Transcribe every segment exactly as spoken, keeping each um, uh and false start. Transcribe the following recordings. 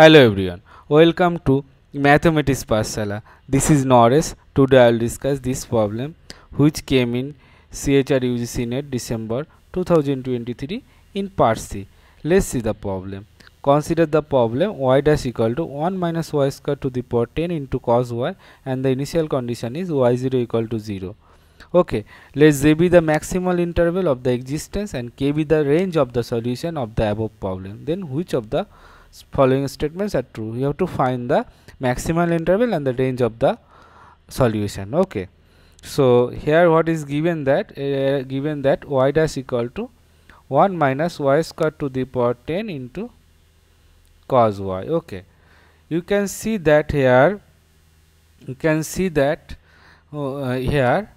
Hello everyone, welcome to Mathematics Parsala. This is Naresh. Today I will discuss this problem which came in C H R UGCnet December two thousand twenty-three in part C. Let's see the problem. Consider the problem y dash equal to one minus y square to the power ten into cos y, and the initial condition is y zero equal to zero. Okay, let z be the maximal interval of the existence and k be the range of the solution of the above problem. Then which of the following statements are true? You have to find the maximal interval and the range of the solution. Okay, so here what is given that uh, given that y dash equal to one minus y square to the power ten into cos y. Okay, you can see that here you can see that uh, here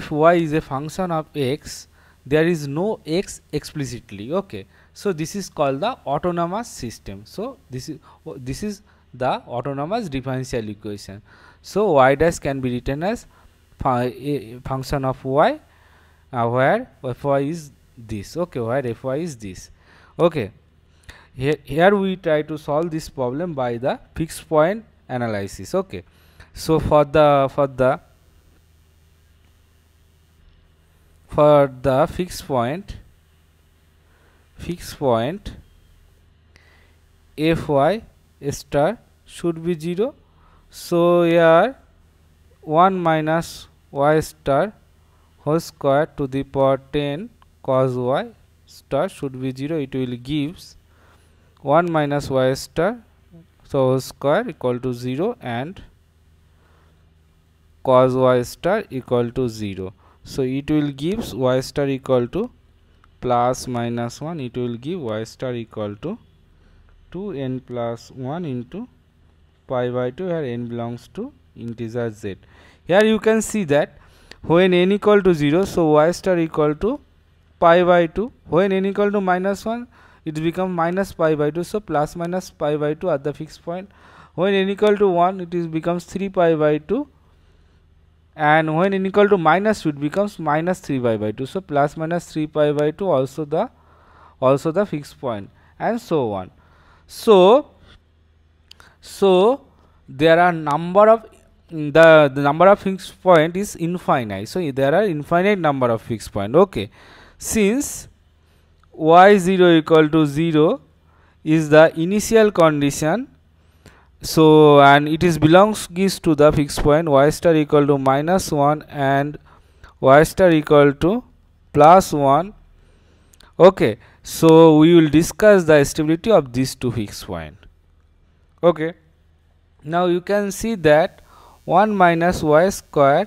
if y is a function of x, there is no x explicitly. Okay, so this is called the autonomous system. So this is this is the autonomous differential equation. So y dash can be written as a function of y uh, where fy is this. Okay, where fy is this. Okay, here, here we try to solve this problem by the fixed point analysis. Okay, so for the for the for the fixed point fixed point fy star should be zero. So here one minus y star whole square to the power ten cos y star should be zero. It will gives one minus y star so whole square equal to zero and cos y star equal to zero. So it will gives y star equal to plus minus one. It will give y star equal to two n plus one into pi by two, where n belongs to integer z. Here you can see that when n equal to zero, so y star equal to pi by two. When n equal to minus one, it becomes minus pi by two. So plus minus pi by two at the fixed point. When n equal to one, it is becomes three pi by two. And when n equal to minus two, it becomes minus three pi by two. So plus minus three pi by two, also the also the fixed point, and so on. So so there are number of the, the number of fixed point is infinite. So there are infinite number of fixed point. Okay, since y zero equal to zero is the initial condition, so and it is belongs gives to the fixed point y star equal to minus one and y star equal to plus one. Okay, so we will discuss the stability of these two fixed point. Okay, now you can see that one minus y square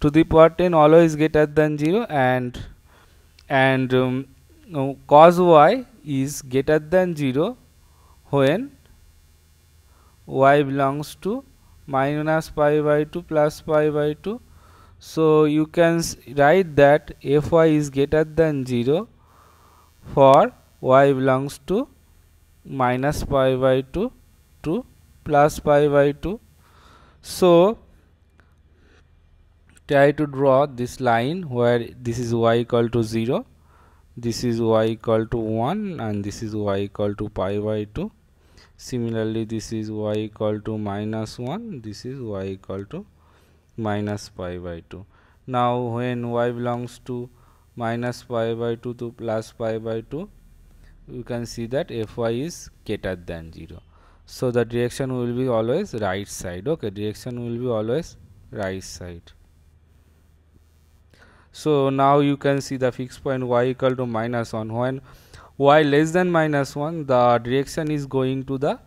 to the power ten always greater than zero, and and um, no, cos y is greater than zero when y belongs to minus pi by two plus pi by two. So you can write that fy is greater than zero for y belongs to minus pi by two to plus pi by two. So try to draw this line where this is y equal to zero, this is y equal to one, and this is y equal to pi by two. Similarly, this is y equal to minus one, this is y equal to minus pi by two. Now when y belongs to minus pi by two to plus pi by two, you can see that fy is greater than zero. So the direction will be always right side. Okay, direction will be always right side. So now you can see the fixed point y equal to minus one. When y less than minus one, the direction is going to the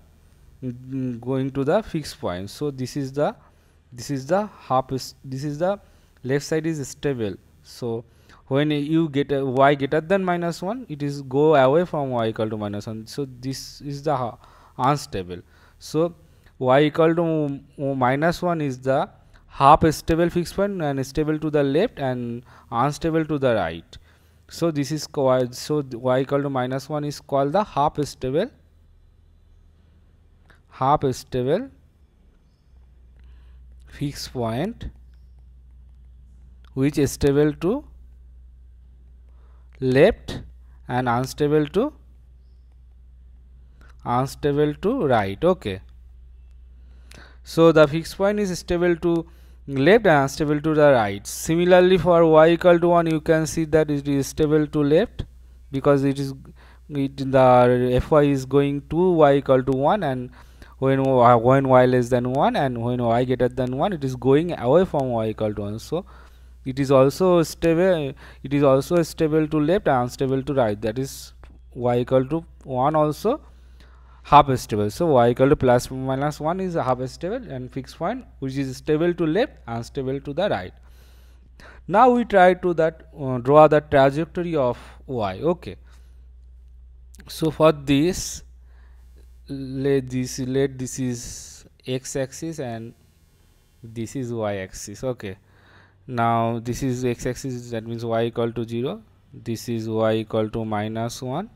mm, going to the fixed point. So this is the this is the half is, this is the left side is stable. So when you get a y greater than minus one, it is go away from y equal to minus one. So this is the uh, unstable. So y equal to minus one is the half stable fixed point, and stable to the left and unstable to the right. So this is called, so y equal to minus one is called the half stable half stable fixed point, which is stable to left and unstable to unstable to right. Okay, so the fixed point is stable to left and unstable to the right. Similarly, for y equal to one, you can see that it is stable to left because it is it, the Fy is going to y equal to one, and when y, when y less than one and when y greater than one, it is going away from y equal to one. So it is also stable. It is also stable to left and unstable to right. That is y equal to one also half stable. So y equal to plus minus one is half stable and fixed point which is stable to left, unstable to the right. Now we try to that uh, draw the trajectory of y. Okay, so for this let this let this is x axis and this is y axis. Okay, now this is x axis, that means y equal to zero, this is y equal to minus one,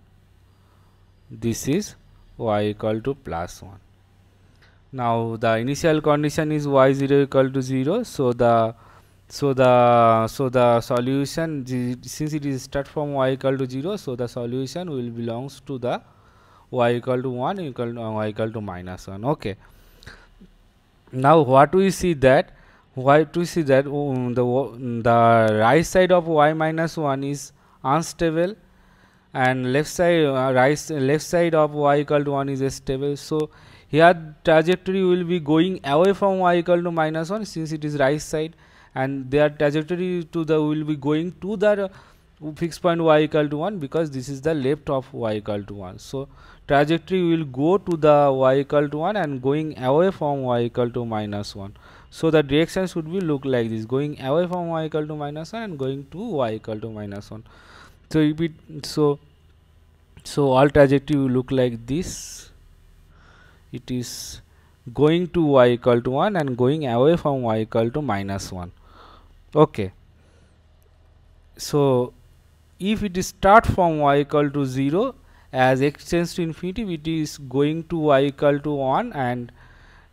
this is y equal to plus one. Now the initial condition is y zero equal to zero, so the so the so the solution, since it is start from y equal to zero, so the solution will belongs to the y equal to one equal to uh, y equal to minus one. Okay, now what we see that why to see that um, the the right side of y minus one is unstable and left side uh, right left side of y equal to one is stable. So here trajectory will be going away from y equal to minus one since it is right side, and their trajectory to the will be going to the uh, fixed point y equal to one because this is the left of y equal to one. So trajectory will go to the y equal to one and going away from y equal to minus one. So the direction should be look like this, going away from y equal to minus one and going to y equal to minus one. So if it so so all trajectory will look like this. It is going to y equal to one and going away from y equal to minus one. Okay, so if it is start from y equal to zero, as x tends to infinity it is going to y equal to one, and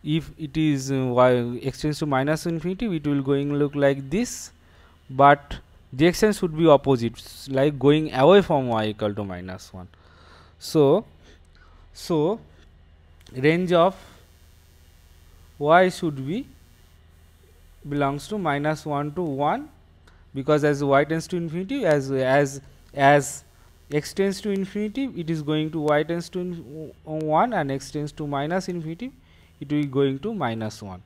if it is uh, y x tends to minus infinity it will going look like this, but direction should be opposite, like going away from y equal to minus one. So so range of y should be belongs to minus one to one, because as y tends to infinity, as as as x tends to infinity it is going to y tends to one, and x tends to minus infinity it will be going to minus one.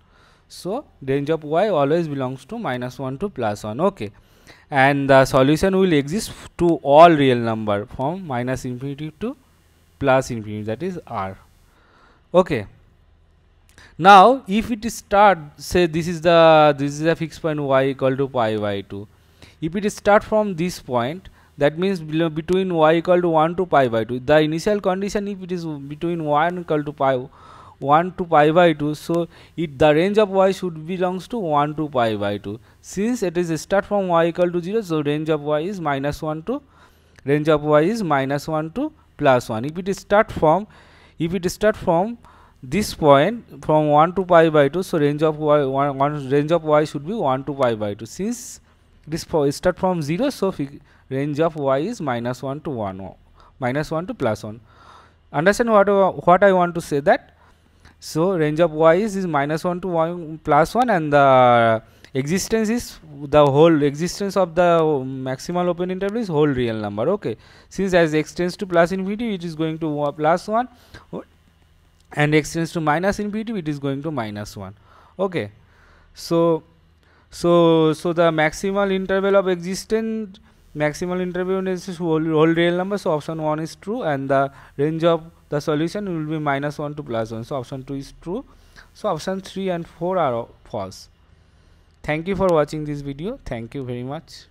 So range of y always belongs to minus one to plus one. Okay, and the solution will exist to all real number from minus infinity to plus infinity, that is r. Okay, now if it is start, say this is the this is the fixed point y equal to pi by two, if it is start from this point, that means below between y equal to one to pi by two, the initial condition, if it is between one equal to pi one to pi by two, so it the range of y should belongs to one to pi by two. Since it is start from y equal to zero, so range of y is minus one to range of y is minus one to plus one. If it is start from if it is start from this point from one to pi by two, so range of y one, one range of y should be one to pi by two. Since this start from zero, so range of y is minus one to one minus one to plus one. Understand what what I want to say that. So range of y is, is minus one to one plus one, and the existence is the whole existence of the maximal open interval is whole real number. Okay, since as x tends to plus infinity it is going to plus one, and x tends to minus infinity it is going to minus one. Okay, so so so the maximal interval of existence maximal interval is whole, whole real number, so option one is true, and the range of the solution will be minus one to plus one, so option two is true. So option three and four are false. Thank you for watching this video. Thank you very much.